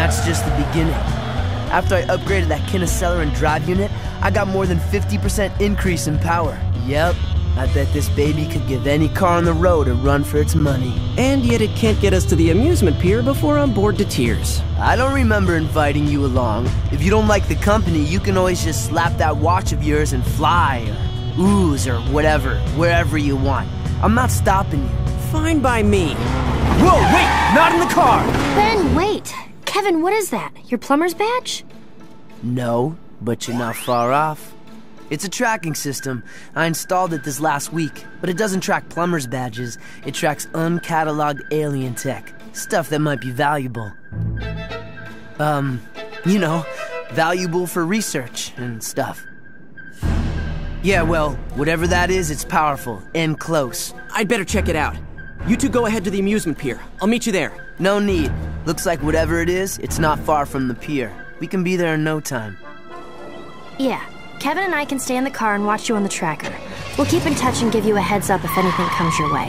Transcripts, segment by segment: that's just the beginning. After I upgraded that Kinesceleran drive unit, I got more than 50% increase in power. Yep, I bet this baby could give any car on the road a run for its money. And yet it can't get us to the amusement pier before I'm bored to tears. I don't remember inviting you along. If you don't like the company, you can always just slap that watch of yours and fly, or ooze, or whatever, wherever you want. I'm not stopping you. Fine by me. Whoa, wait! Not in the car! Ben, wait! Kevin, what is that? Your plumber's badge? No, but you're not far off. It's a tracking system. I installed it this last week, but it doesn't track plumber's badges. It tracks uncatalogued alien tech. Stuff that might be valuable. You know, valuable for research and stuff. Yeah, well, whatever that is, it's powerful and close. I'd better check it out. You two go ahead to the amusement pier. I'll meet you there. No need. Looks like whatever it is, it's not far from the pier. We can be there in no time. Yeah. Kevin and I can stay in the car and watch you on the tracker. We'll keep in touch and give you a heads up if anything comes your way.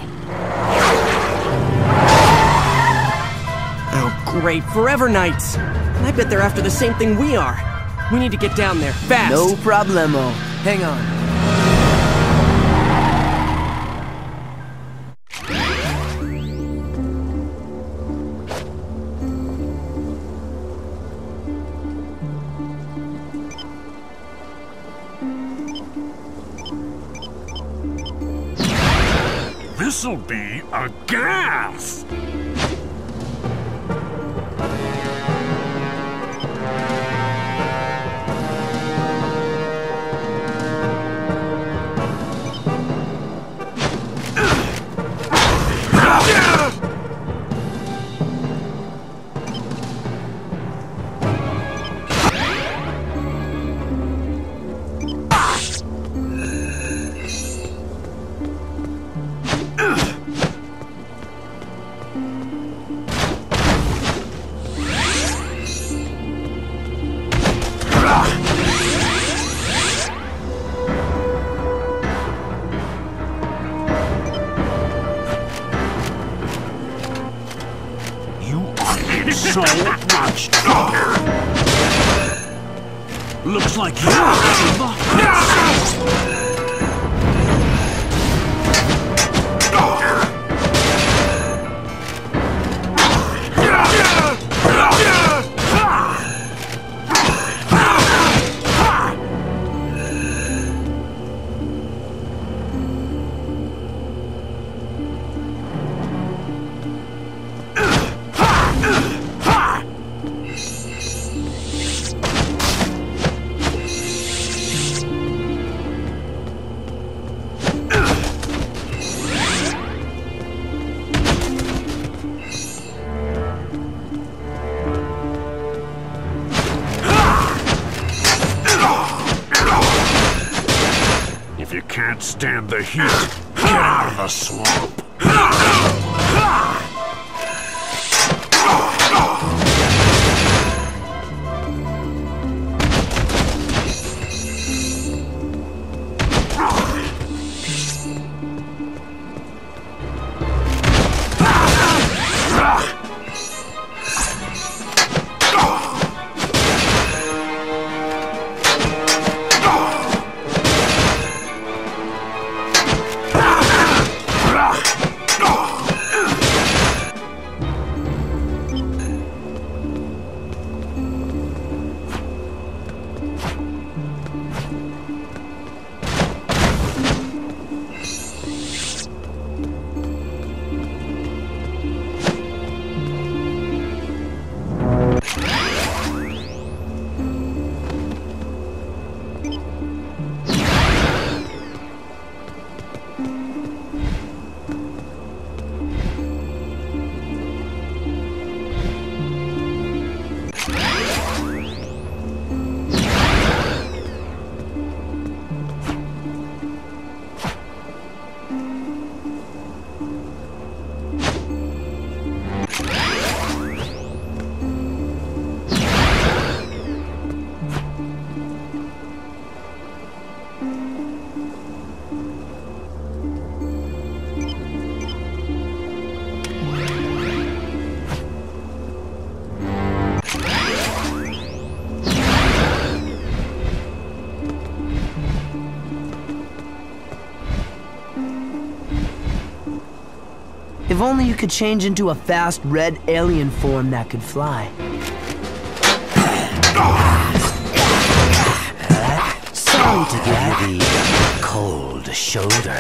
Oh, great. Forever Knights. I bet they're after the same thing we are. We need to get down there fast. No problemo. Hang on. This'll be a gas! So much darker. Looks like you're in the stand the heat. Get out of the swamp. If only you could change into a fast red alien form that could fly. Time to give you the cold shoulder.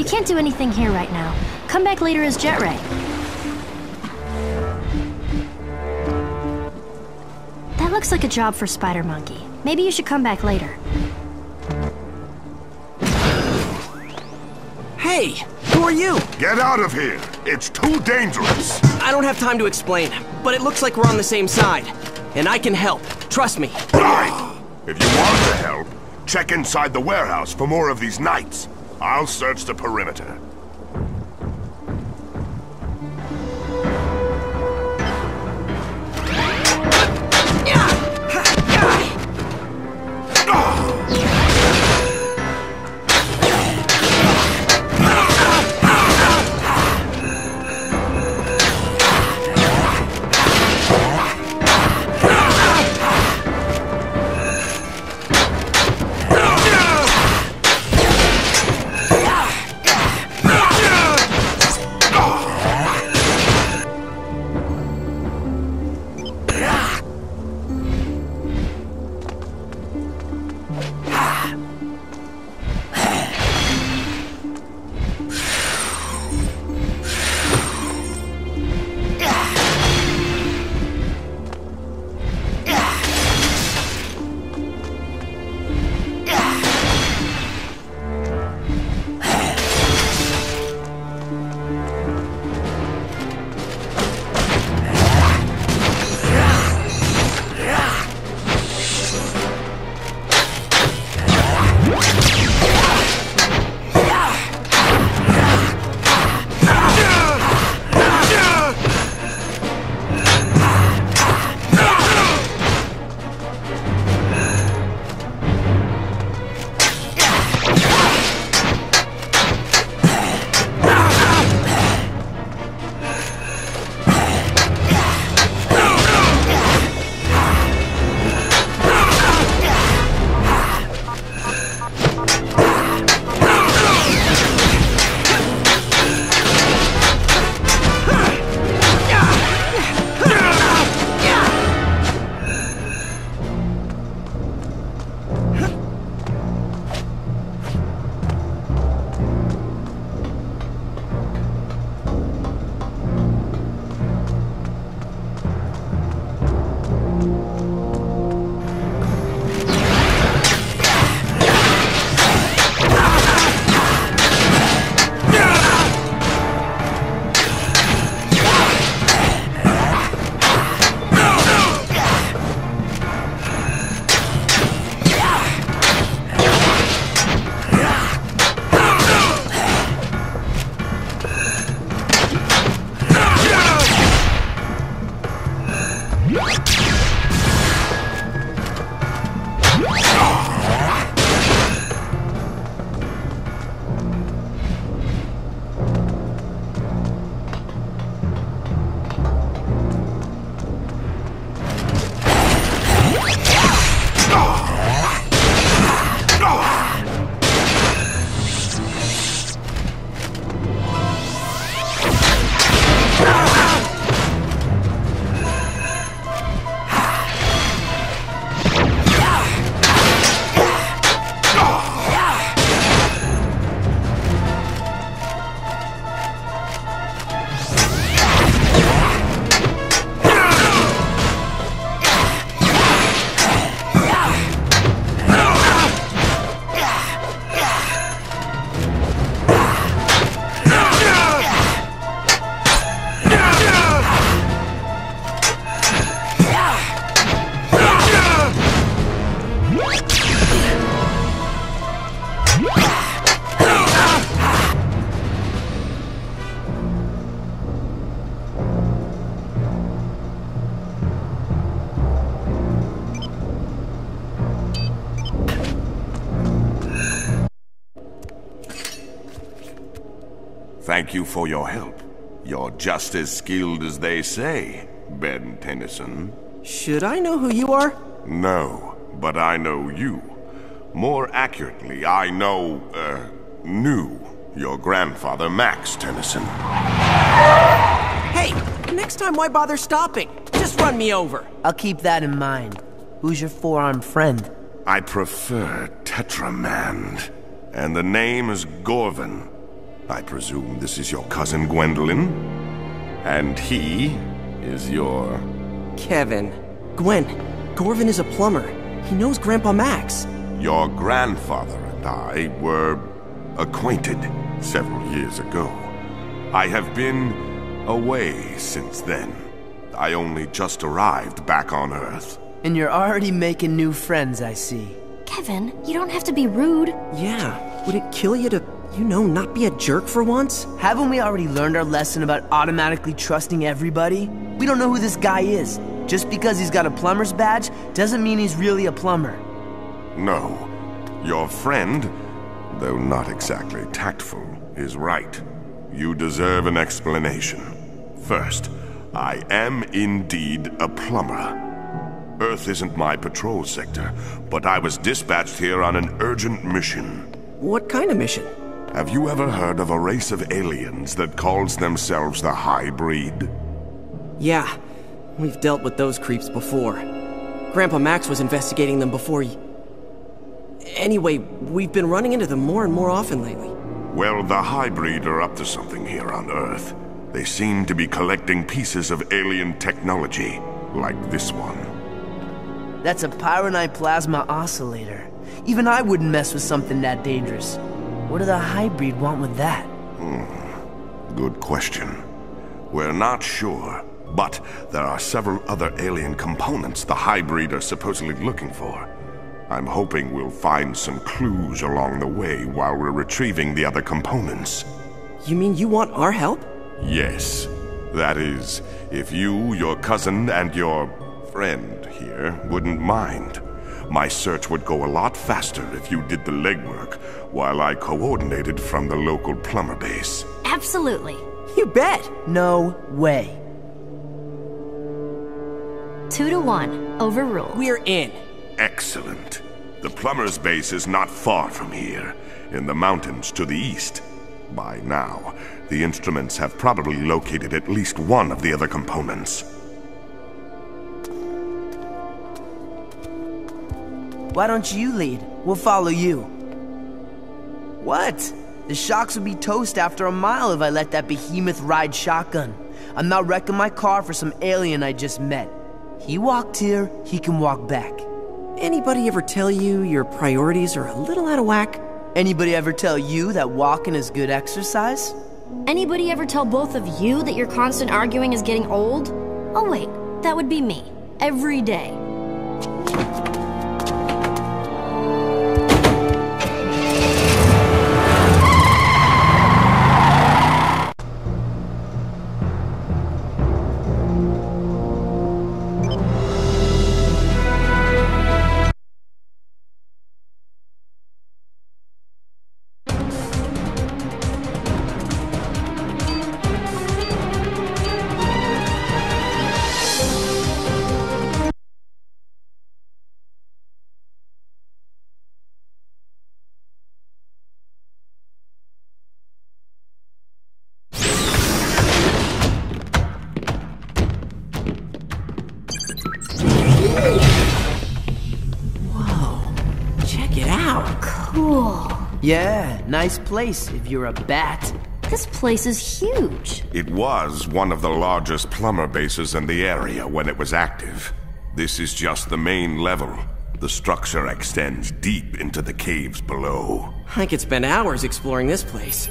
You can't do anything here right now. Come back later as Jetray. That looks like a job for Spider Monkey. Maybe you should come back later. Hey, who are you? Get out of here. It's too dangerous. I don't have time to explain, but it looks like we're on the same side. And I can help. Trust me. Right. If you want to help, check inside the warehouse for more of these knights. I'll search the perimeter. Thank you for your help. You're just as skilled as they say, Ben Tennyson. Should I know who you are? No, but I know you. More accurately, I knew your grandfather, Max Tennyson. Hey, next time why bother stopping? Just run me over. I'll keep that in mind. Who's your four-armed friend? I prefer Tetramand, and the name is Gorvan. I presume this is your cousin Gwendolyn? And he is your... Kevin. Gwen, Gorvan is a plumber. He knows Grandpa Max. Your grandfather and I were acquainted several years ago. I have been away since then. I only just arrived back on Earth. And you're already making new friends, I see. Kevin, you don't have to be rude. Yeah, would it kill you to, you know, not be a jerk for once? Haven't we already learned our lesson about automatically trusting everybody? We don't know who this guy is. Just because he's got a plumber's badge doesn't mean he's really a plumber. No. Your friend, though not exactly tactful, is right. You deserve an explanation. First, I am indeed a plumber. Earth isn't my patrol sector, but I was dispatched here on an urgent mission. What kind of mission? Have you ever heard of a race of aliens that calls themselves the Highbreed? Yeah, we've dealt with those creeps before. Grandpa Max was investigating them before he... Anyway, we've been running into them more and more often lately. Well, the Highbreed are up to something here on Earth. They seem to be collecting pieces of alien technology, like this one. That's a Pyronite Plasma Oscillator. Even I wouldn't mess with something that dangerous. What do the Highbreed want with that? Good question. We're not sure, but there are several other alien components the Highbreed are supposedly looking for. I'm hoping we'll find some clues along the way while we're retrieving the other components. You mean you want our help? Yes. That is, if you, your cousin, and your... friend here wouldn't mind. My search would go a lot faster if you did the legwork while I coordinated from the local plumber base. Absolutely. You bet. No way. 2-1. Overruled. We're in. Excellent. The plumber's base is not far from here, in the mountains to the east. By now, the instruments have probably located at least one of the other components. Why don't you lead? We'll follow you. What? The shocks would be toast after a mile if I let that behemoth ride shotgun. I'm not wrecking my car for some alien I just met. He walked here, he can walk back. Anybody ever tell you your priorities are a little out of whack? Anybody ever tell you that walking is good exercise? Anybody ever tell both of you that your constant arguing is getting old? Oh wait, that would be me. Every day. Yeah, nice place if you're a bat. This place is huge. It was one of the largest plumber bases in the area when it was active. This is just the main level. The structure extends deep into the caves below. I could spend hours exploring this place.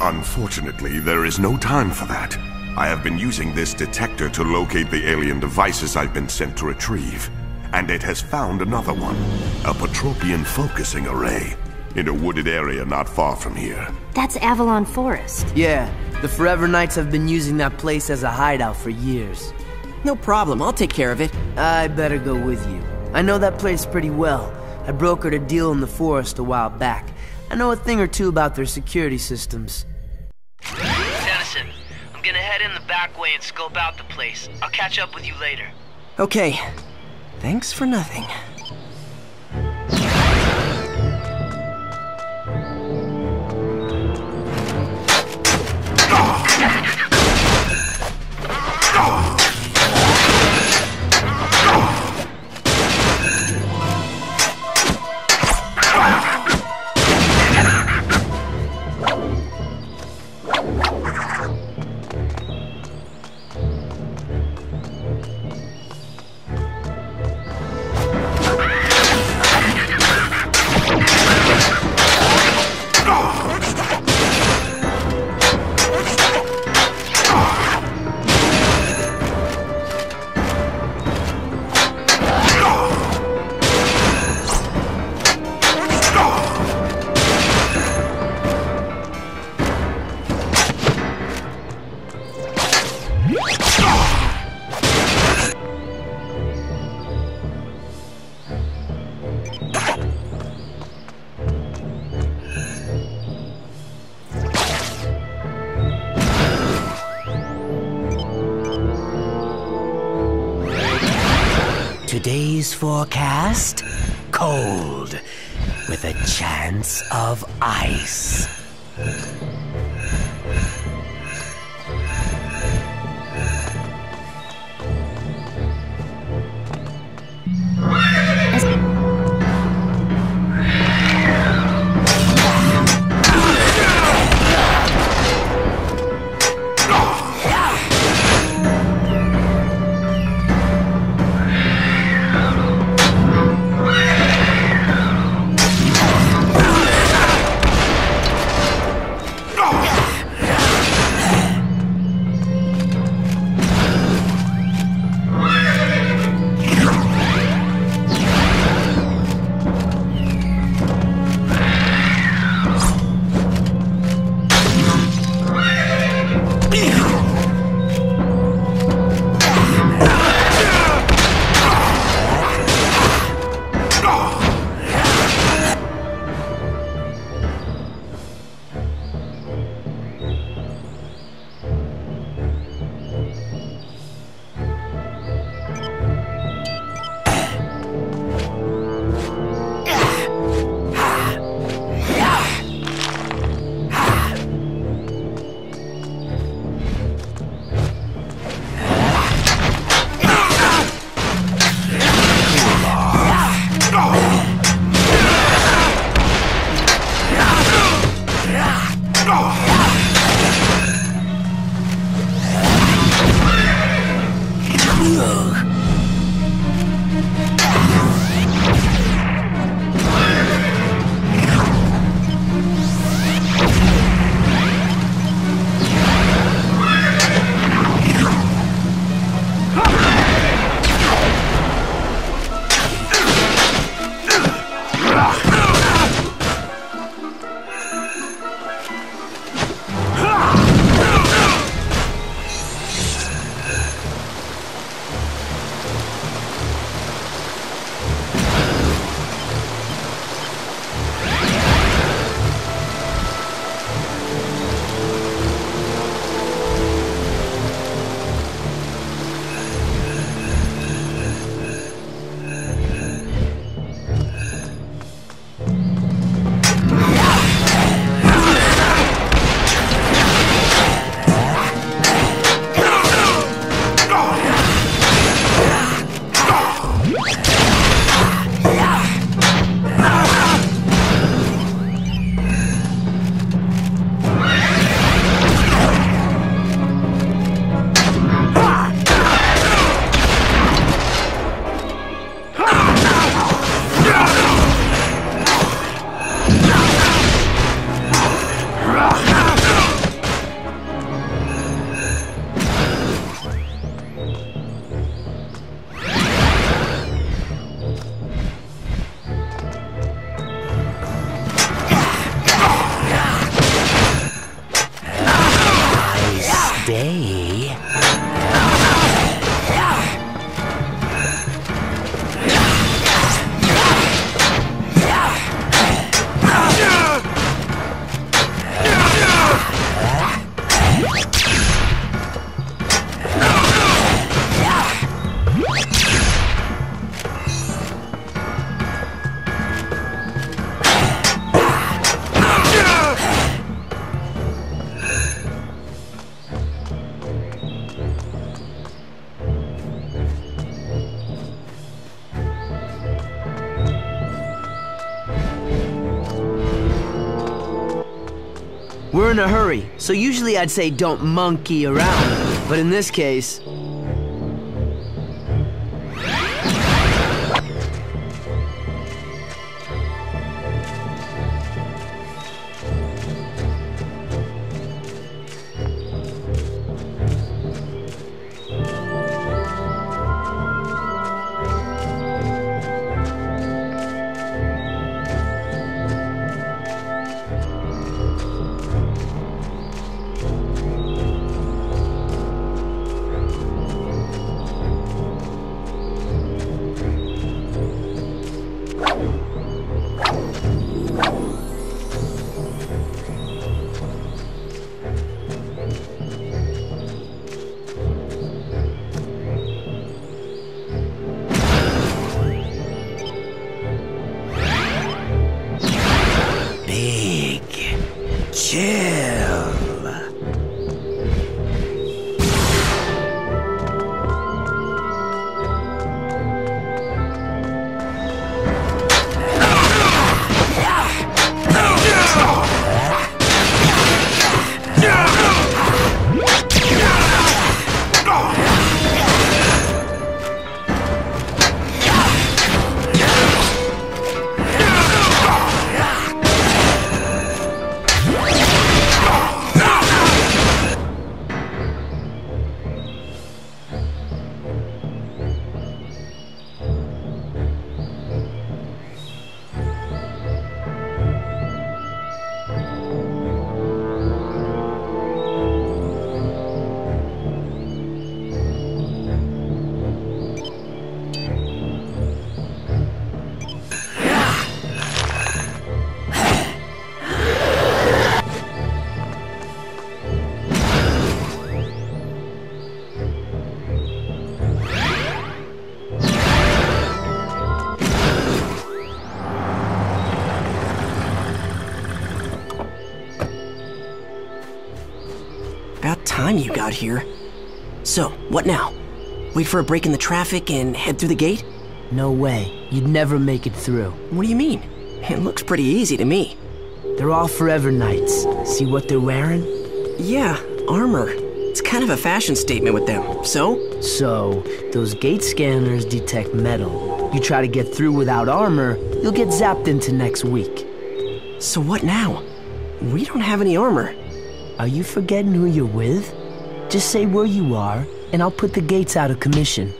Unfortunately, there is no time for that. I have been using this detector to locate the alien devices I've been sent to retrieve. And it has found another one, a Petropian focusing array, in a wooded area not far from here. That's Avalon Forest. Yeah, the Forever Knights have been using that place as a hideout for years. No problem, I'll take care of it. I better go with you. I know that place pretty well. I brokered a deal in the forest a while back. I know a thing or two about their security systems. Tennyson, I'm gonna head in the back way and scope out the place. I'll catch up with you later. Okay. Thanks for nothing. Today's forecast, cold, with a chance of ice. We're in a hurry, so usually I'd say don't monkey around, but in this case... time you got here. So, what now? Wait for a break in the traffic and head through the gate? No way. You'd never make it through. What do you mean? It looks pretty easy to me. They're all Forever Knights. See what they're wearing? Yeah, armor. It's kind of a fashion statement with them. So? So, those gate scanners detect metal. You try to get through without armor, you'll get zapped into next week. So what now? We don't have any armor. Are you forgetting who you're with? Just say where you are, and I'll put the gates out of commission.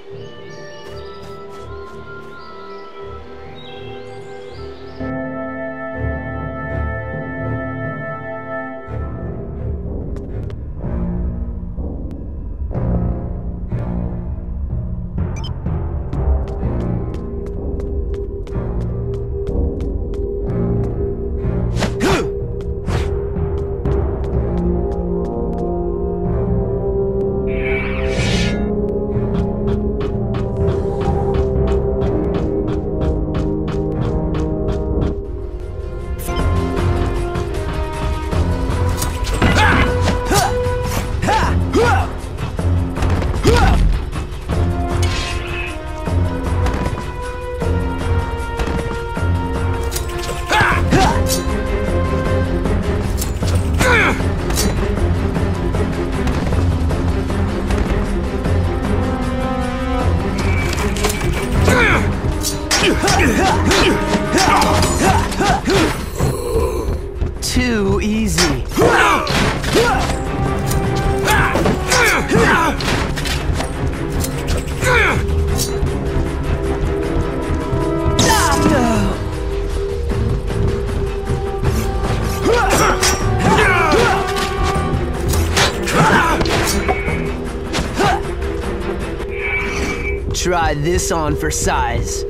Try this on for size.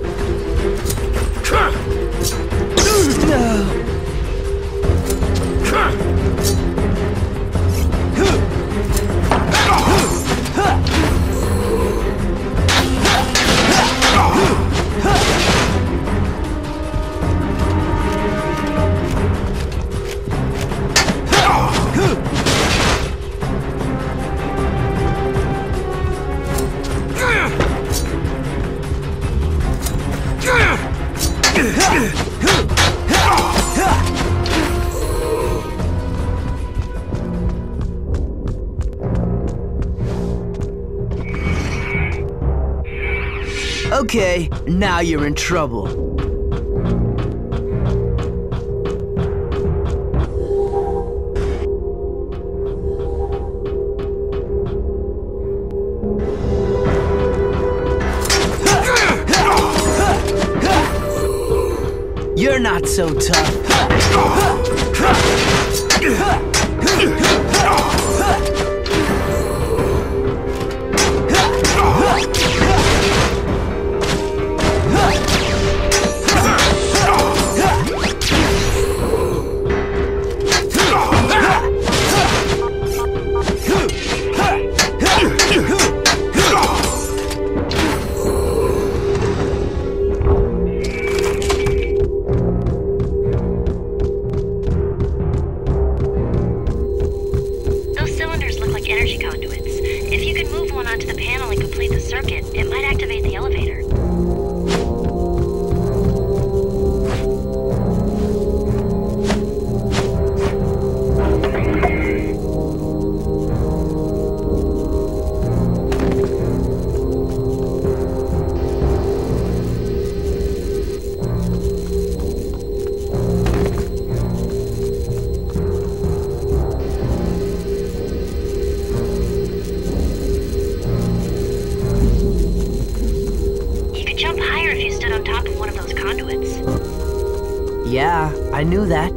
Okay, now you're in trouble. You're not so tough. Yeah, I knew that.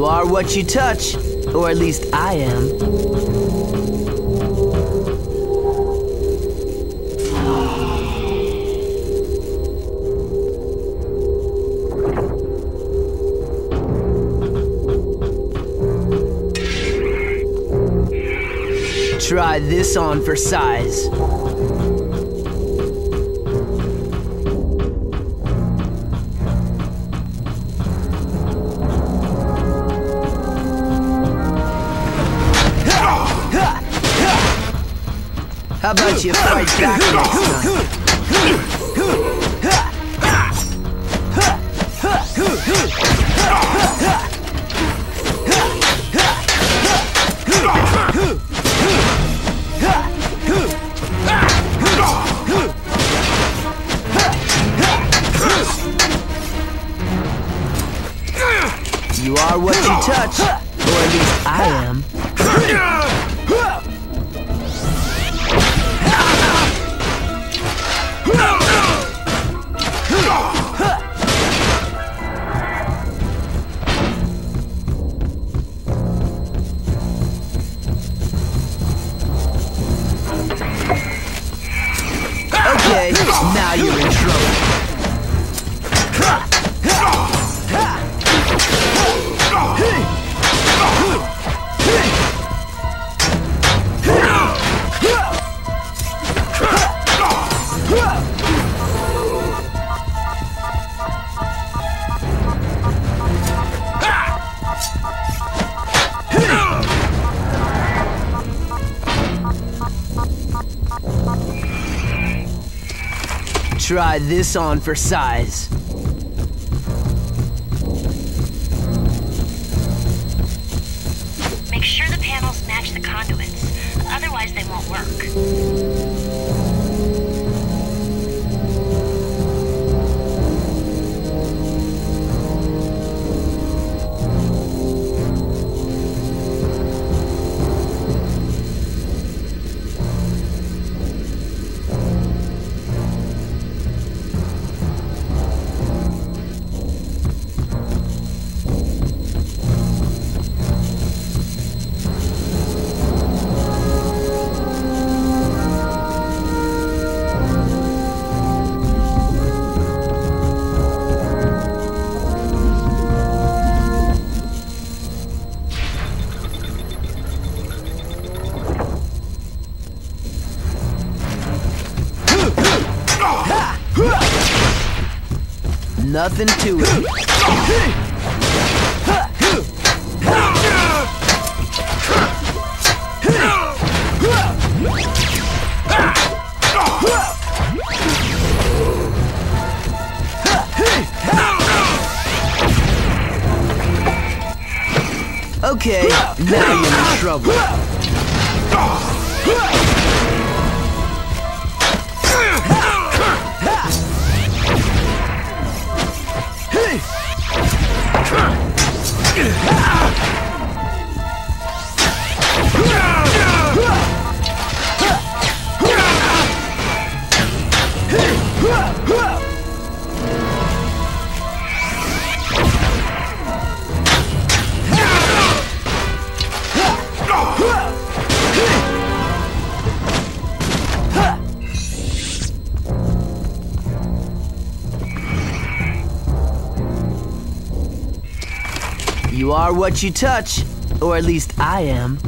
You are what you touch, or at least I am. Try this on for size. How about you fight back next time? You are what you touch, or at least I am. Okay, now you're in trouble. Try this on for size. Make sure the panels match the conduits, otherwise they won't work. Nothing to it. Okay, now you're in trouble. You are what you touch, or at least I am.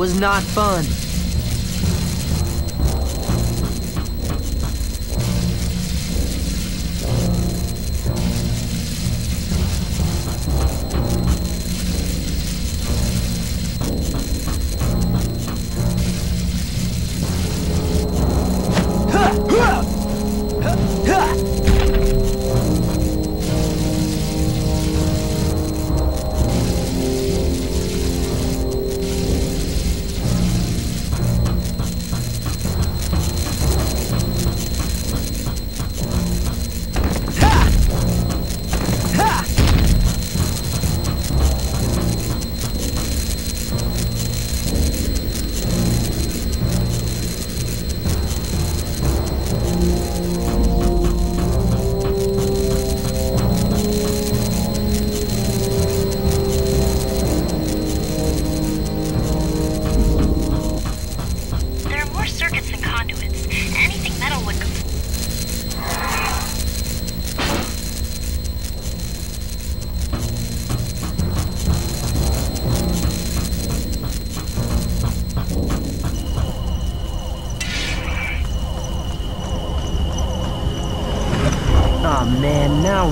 was not fun.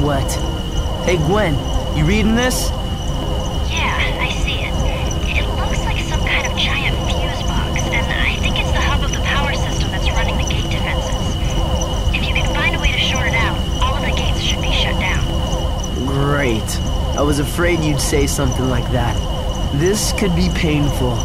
What? Hey Gwen, you reading this? Yeah, I see it. It looks like some kind of giant fuse box, and I think it's the hub of the power system that's running the gate defenses. If you can find a way to short it out, all of the gates should be shut down. Great. I was afraid you'd say something like that. This could be painful.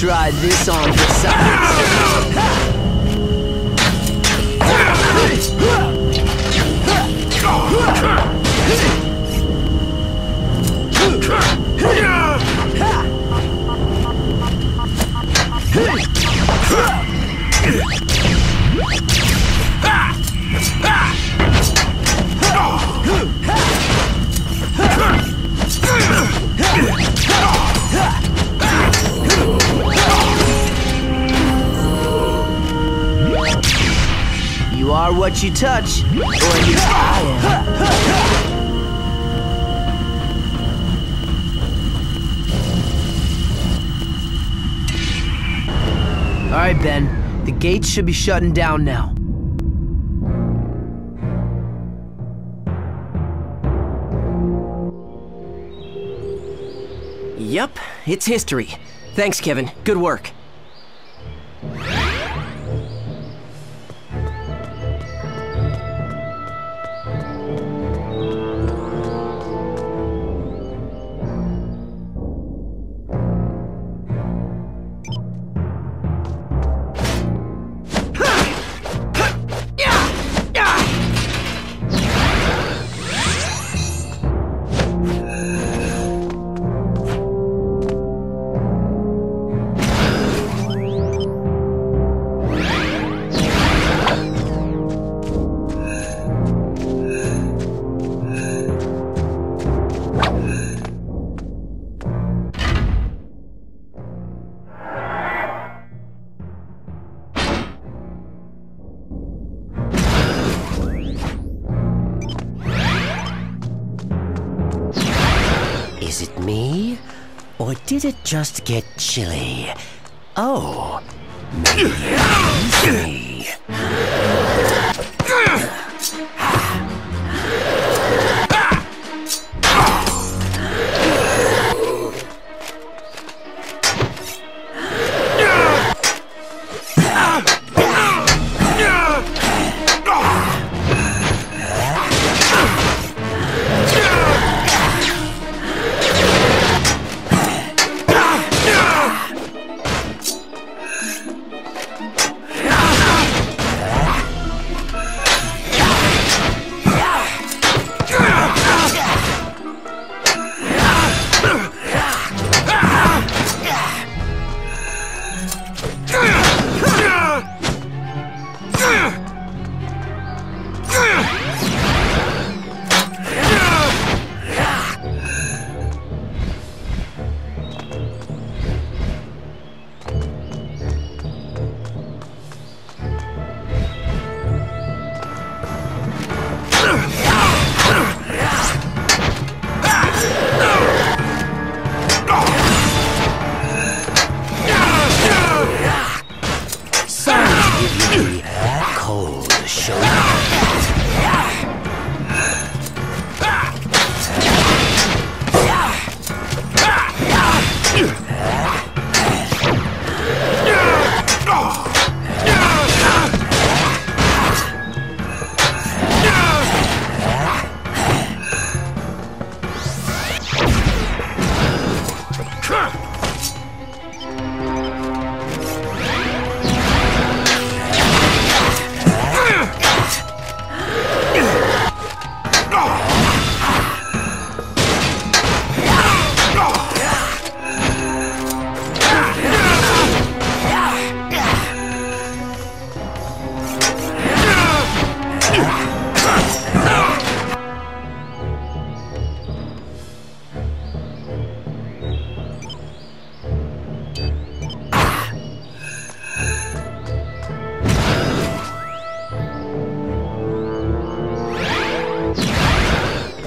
try this on for size. You are what you touch, or at least I am. Alright, Ben. The gates should be shutting down now. Yep, it's history. Thanks, Kevin. Good work. Did it just get chilly? Oh, maybe.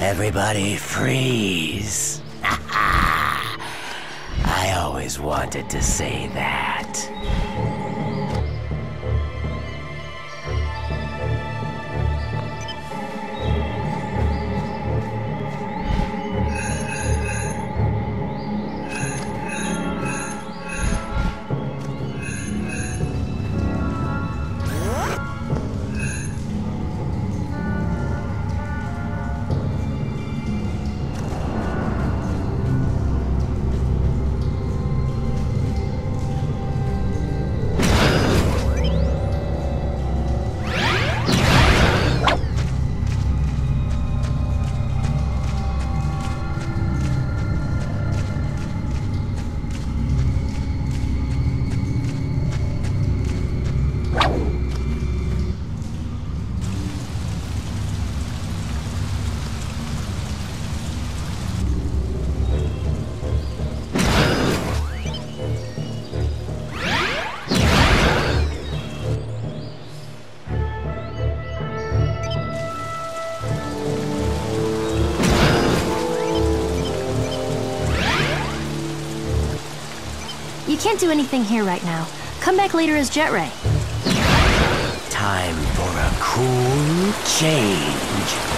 Everybody freeze! I always wanted to say that. can't do anything here right now. Come back later as Jetray. Time for a cool change.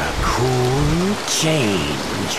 a cool change.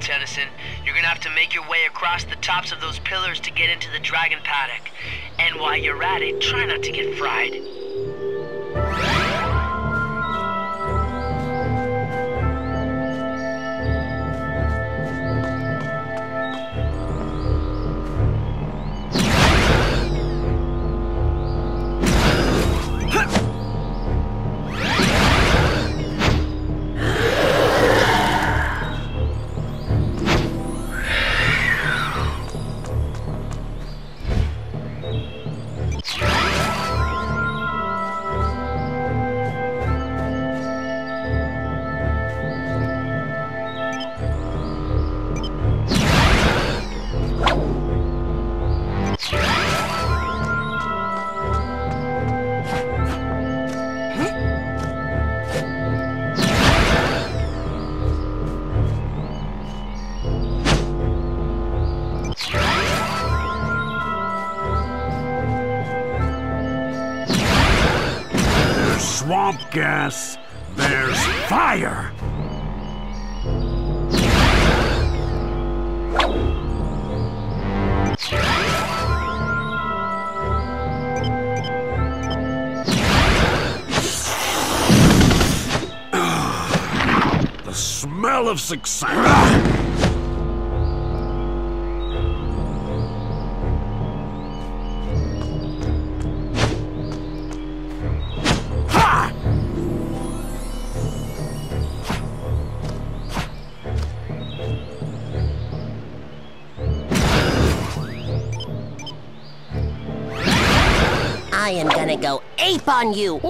Tennyson, you're gonna have to make your way across the tops of those pillars to get into the dragon paddock. And while you're at it, try not to get fried. swamp gas, there's fire! The smell of success! I am gonna go ape on you!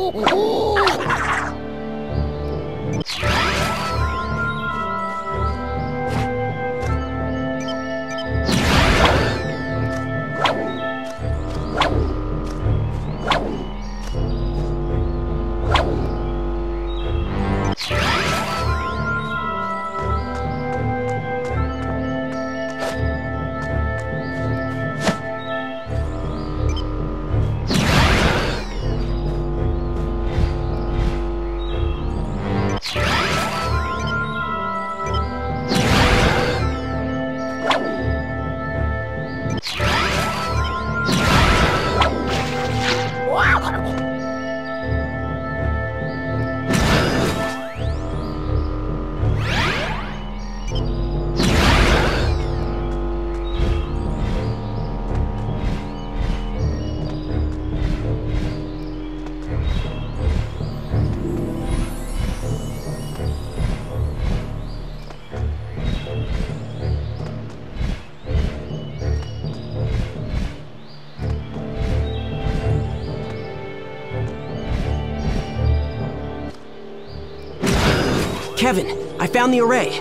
Kevin, I found the array.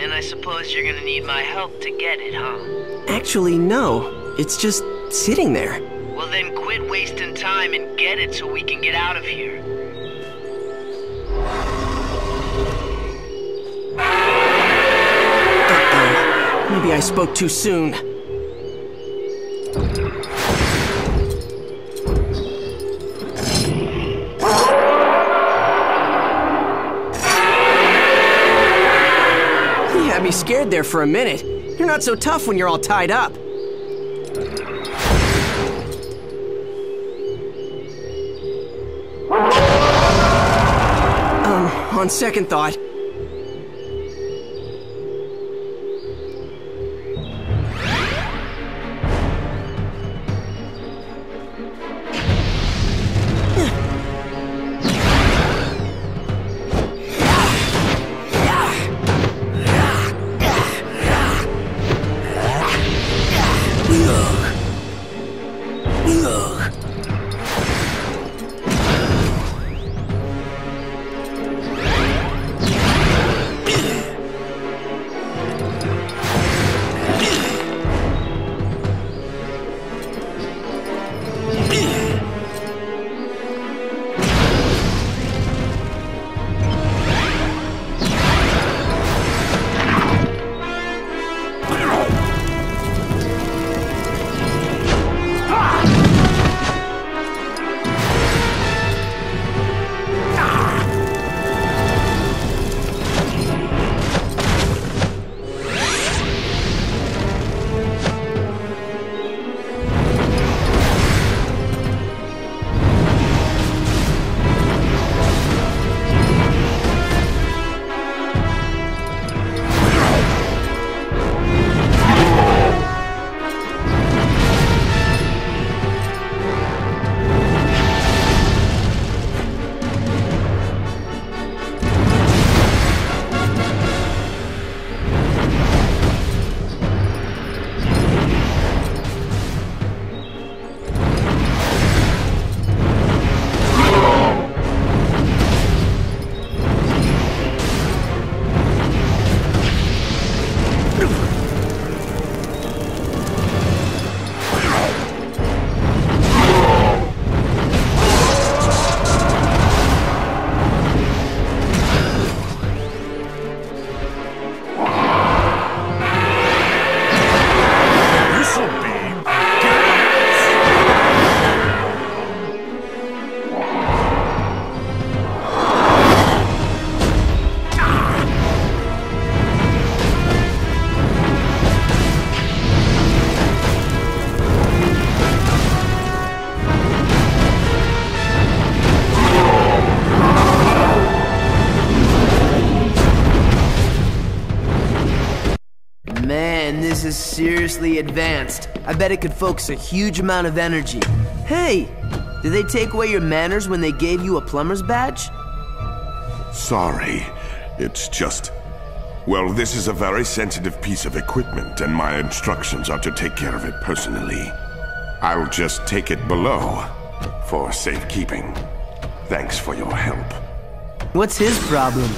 And I suppose you're gonna need my help to get it, huh? Actually, no. It's just sitting there. Well then quit wasting time and get it so we can get out of here. Uh-oh. Maybe I spoke too soon. Scared there for a minute. You're not so tough when you're all tied up. On second thought. device is seriously advanced. I bet it could focus a huge amount of energy. Hey, did they take away your manners when they gave you a plumber's badge? Sorry, it's just... Well, this is a very sensitive piece of equipment, and my instructions are to take care of it personally. I'll just take it below for safekeeping. Thanks for your help. What's his problem?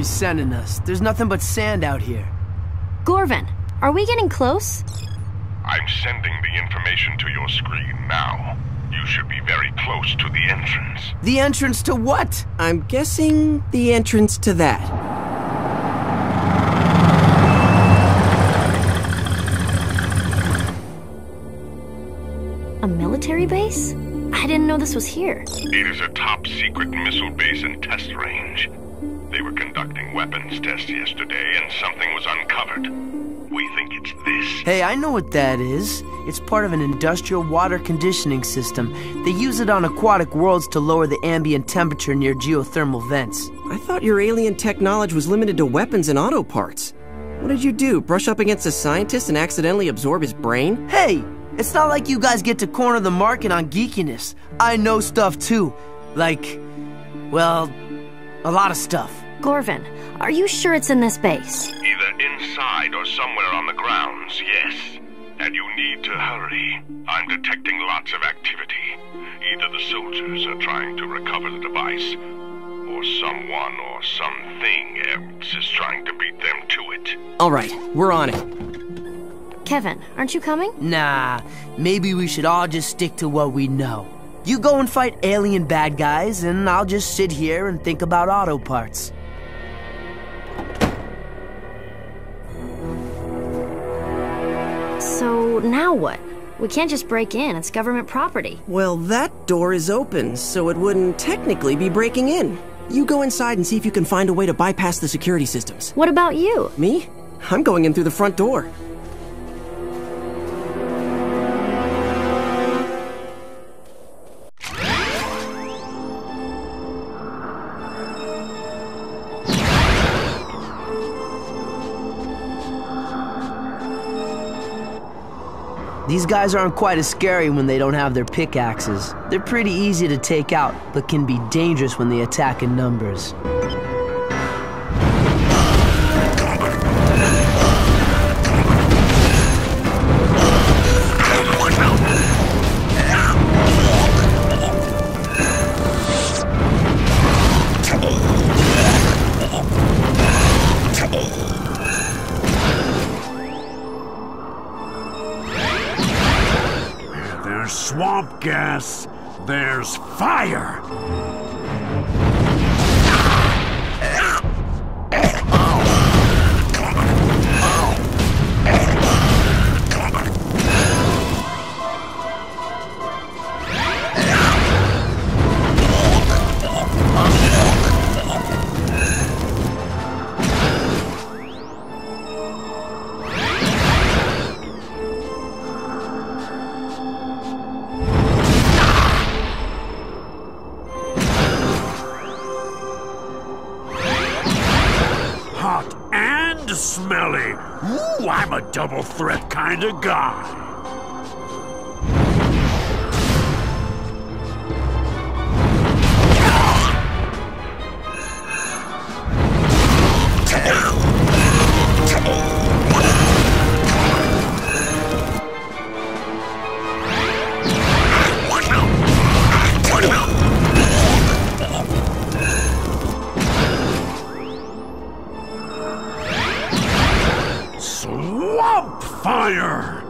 He's sending us. There's nothing but sand out here. Gorvan, are we getting close? I'm sending the information to your screen now. You should be very close to the entrance. The entrance to what? I'm guessing the entrance to that. A military base? I didn't know this was here. It is a top secret missile base and test range. They were conducting weapons tests yesterday, and something was uncovered. We think it's this. Hey, I know what that is. It's part of an industrial water conditioning system. They use it on aquatic worlds to lower the ambient temperature near geothermal vents. I thought your alien technology was limited to weapons and auto parts. What did you do, brush up against a scientist and accidentally absorb his brain? Hey, it's not like you guys get to corner the market on geekiness. I know stuff too. Like, well, a lot of stuff. Gorvan, are you sure it's in this base? Either inside or somewhere on the grounds, yes. And you need to hurry. I'm detecting lots of activity. Either the soldiers are trying to recover the device, or someone or something else is trying to beat them to it. All right, we're on it. Kevin, aren't you coming? Nah, maybe we should all just stick to what we know. You go and fight alien bad guys, and I'll just sit here and think about auto parts. So, now what? We can't just break in, it's government property. Well, that door is open, so it wouldn't technically be breaking in. You go inside and see if you can find a way to bypass the security systems. What about you? Me? I'm going in through the front door. These guys aren't quite as scary when they don't have their pickaxes. They're pretty easy to take out, but can be dangerous when they attack in numbers. Swamp gas, there's fire! Smelly. Ooh, I'm a double threat kind of guy. Fire!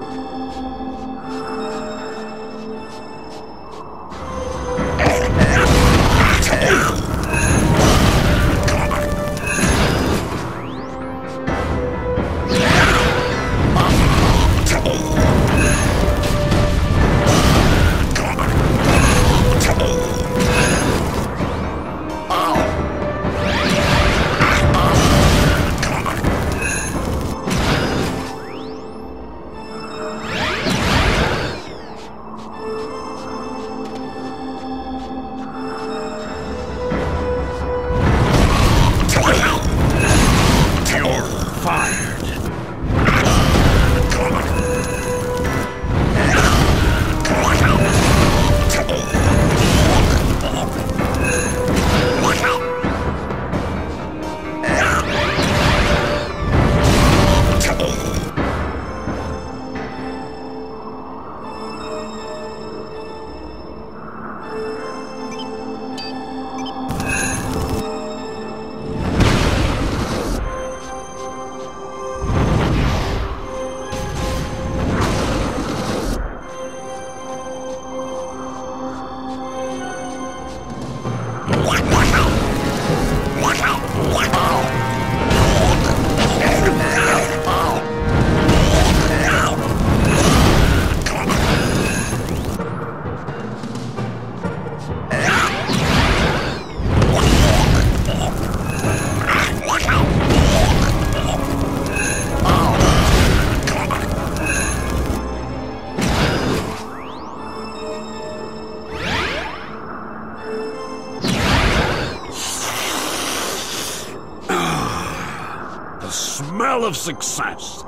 smell of success.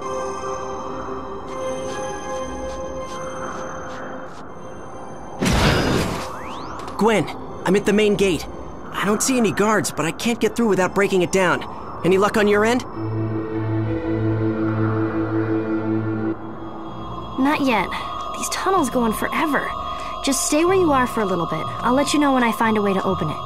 Gwen, I'm at the main gate. I don't see any guards, but I can't get through without breaking it down. Any luck on your end? Not yet. These tunnels go on forever. Just stay where you are for a little bit. I'll let you know when I find a way to open it.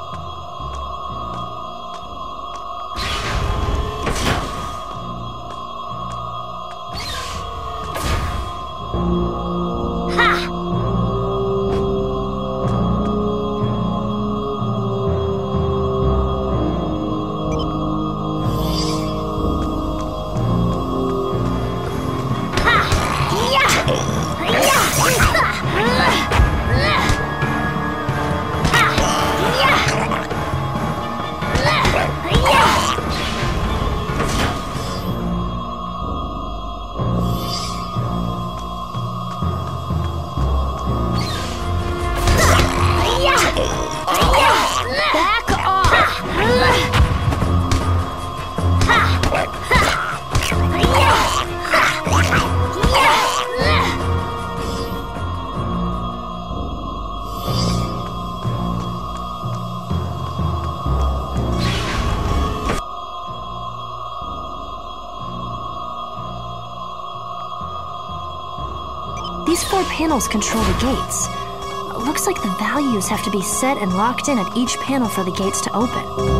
Panels control the gates. Looks like the values have to be set and locked in at each panel for the gates to open.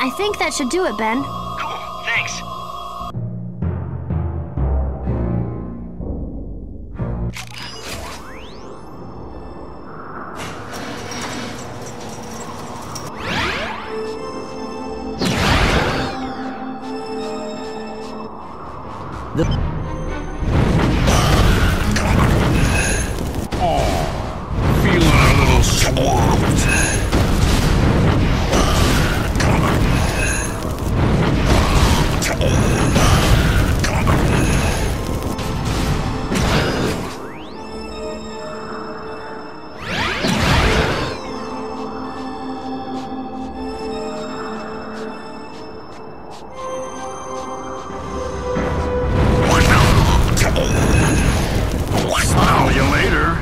I think that should do it, Ben. Cool, thanks. I'll smell you later.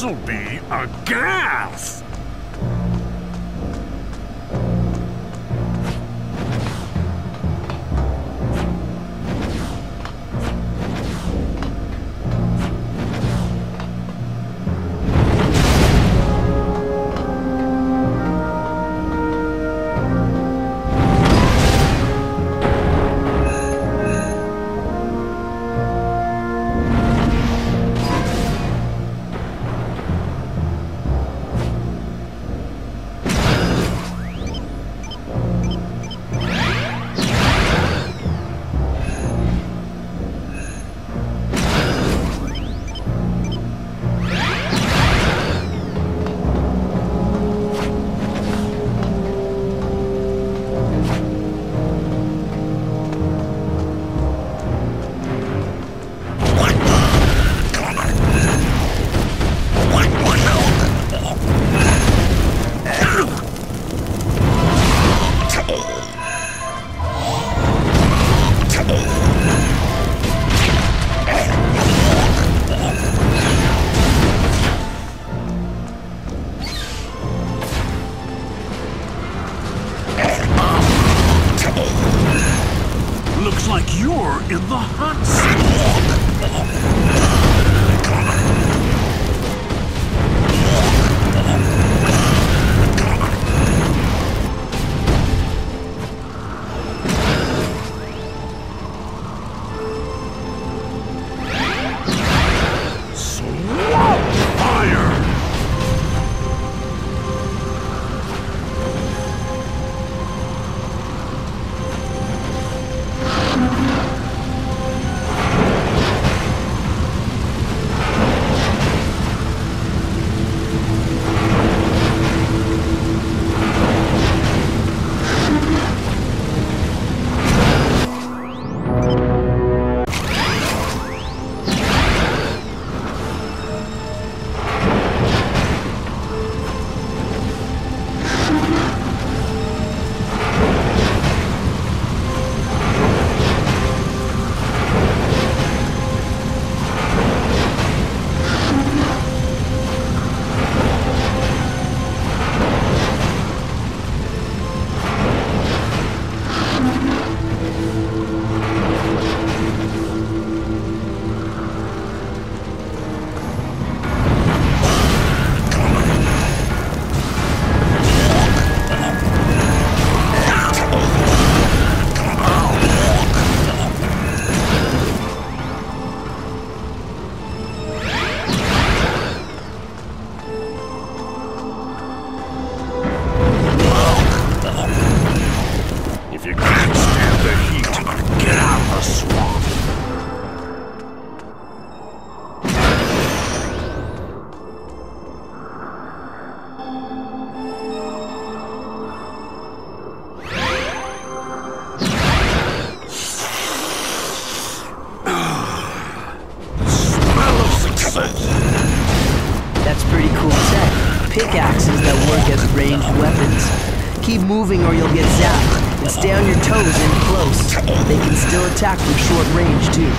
This'll be a gaff! Moving or you'll get zapped, and stay on your toes in close. They can still attack from short range too.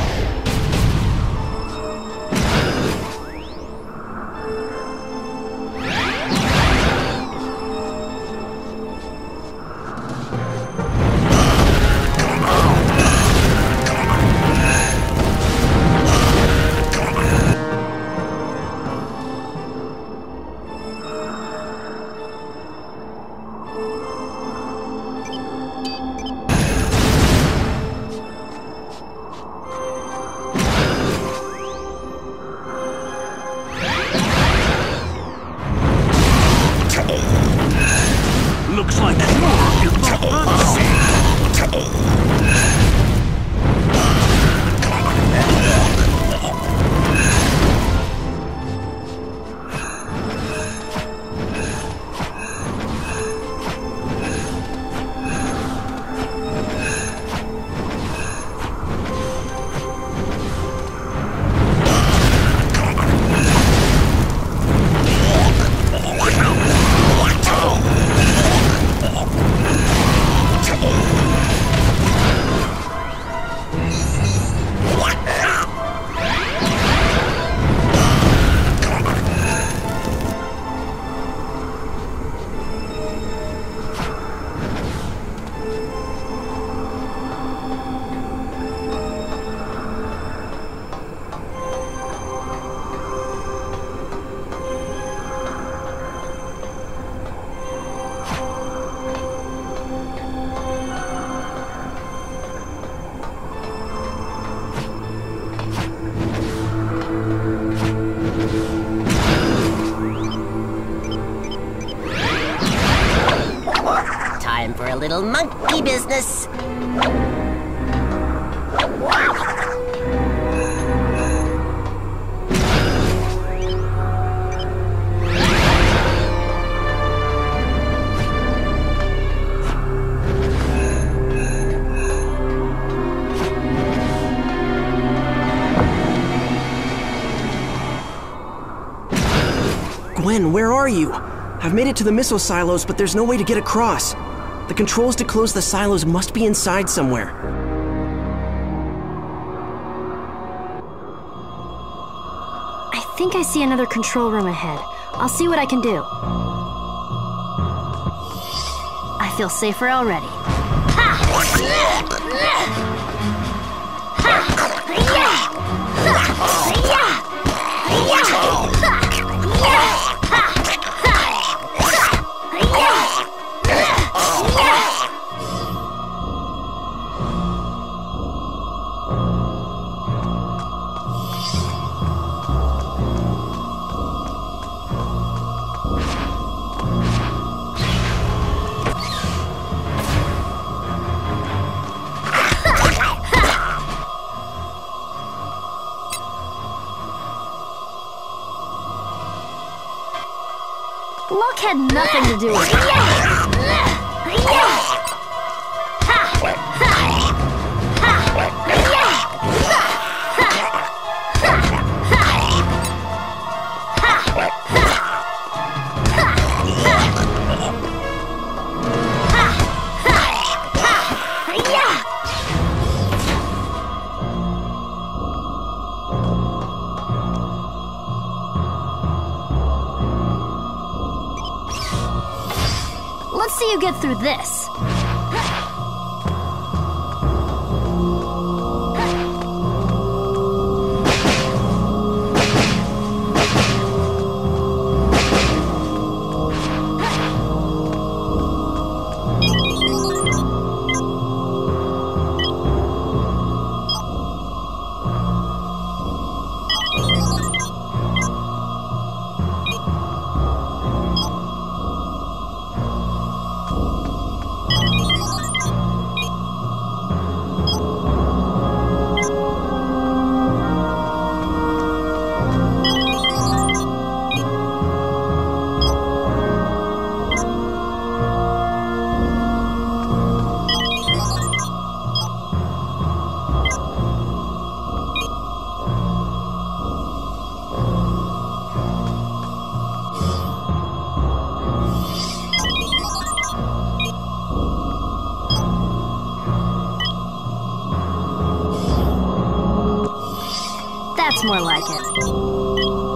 little monkey business. Gwen, where are you? I've made it to the missile silos, but there's no way to get across. The controls to close the silos must be inside somewhere. I think I see another control room ahead. I'll see what I can do. I feel safer already. Luck had nothing to do with it. How do you get through this? More like it.